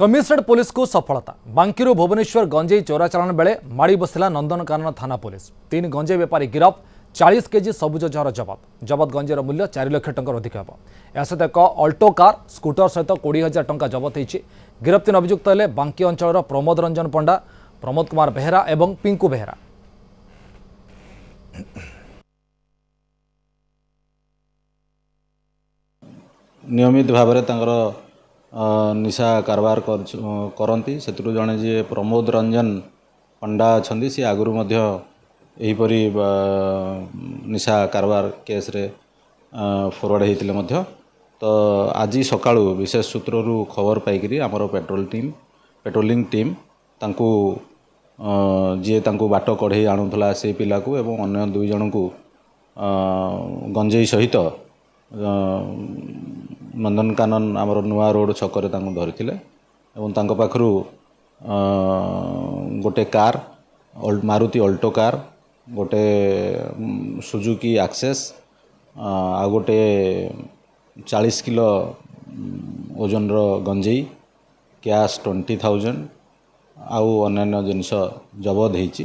Commissionerate police को सफलता। बांकीरू भुवनेश्वर गंजेई चोरा चालाण बेले माड़ी बसला नंदनकानन थाना पुलिस। 3 गंजेई बेपारी गिरफ। 40 केजी सबुज जहर जबत। गंजेईर मूल्य 4 लाख टंका अधिक हो। यह सहित एक अल्टो कार स्कूटर सहित 20,000 टंका जबत होती। गिरफ्त 3 अभियुक्त हेले बांकी अंचल प्रमोद रंजन पंडा, प्रमोद कुमार बेहरा और पिंकु बेहरा। नियमित भाव निशा कारबार करती से जड़े जी प्रमोद रंजन पंडा अच्छा सी आगुरी यहीपरी निशा कारबार केस रे फरवर्ड होते। तो आज सका विशेष सूत्र खबर पाई आमर पेट्रोलिंग टीम तांकू जी तांकू बाट कढ़े आणुला से पिला को एवं अन्य 2 जन को गंजेई सहित नंदनकानन आमर नुआ रोड छकरे धरी एवं तांको पाखरु गोटे कार मारुति अल्टो कार, गोटे सुजुकी एक्सेस, आ गोटे 40 किलो ओजन गंजेई, कैश 20,000 आउ अन्य जिनस जबत होती।